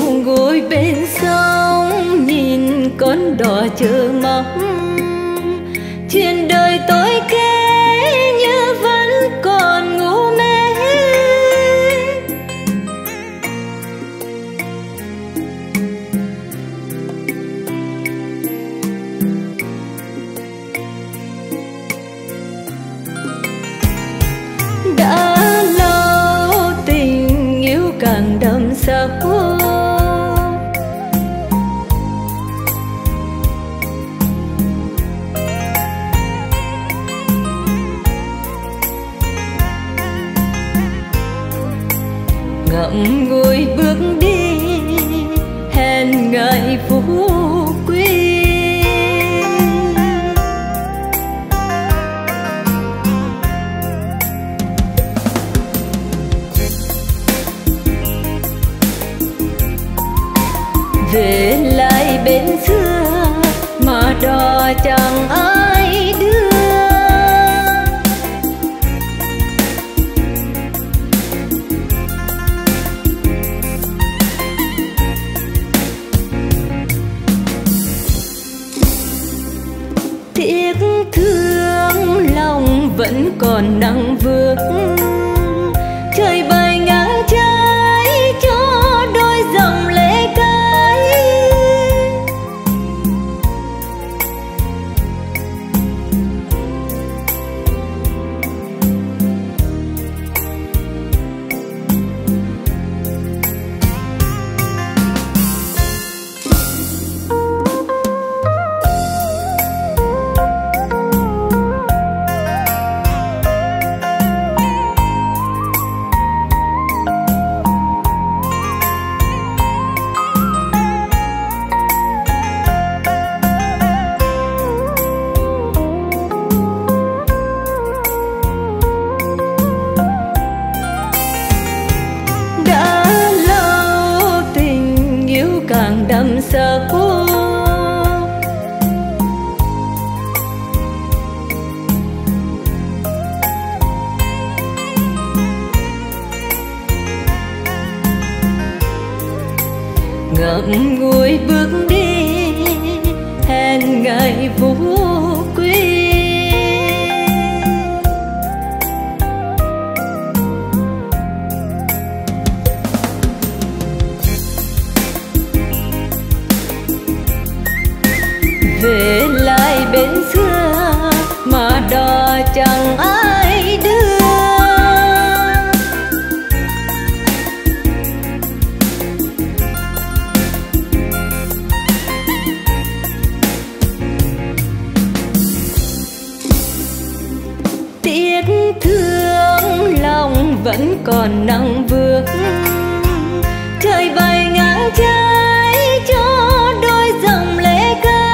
chiều ngồi bên sông nhìn con đò chờ mong. Trên đời tối kê như vẫn còn ngủ mê. Đã lâu tình yêu càng đậm sâu. Ngậm ngùi bước đi hẹn ngày phú quý. Về lại bên xưa mà đò chẳng ai đưa. Tiếc thương lòng vẫn còn nặng vương. Trời bay ngang trái cho đôi dòng lệ cay. Đầm sâu ngậm ngùi bước đi hẹn ngày phú quý. Về lại bên xưa mà đò chẳng ai đưa. Tiếc thương lòng vẫn còn nặng vương. Trời bay ngang trái cho đôi dòng lệ ca.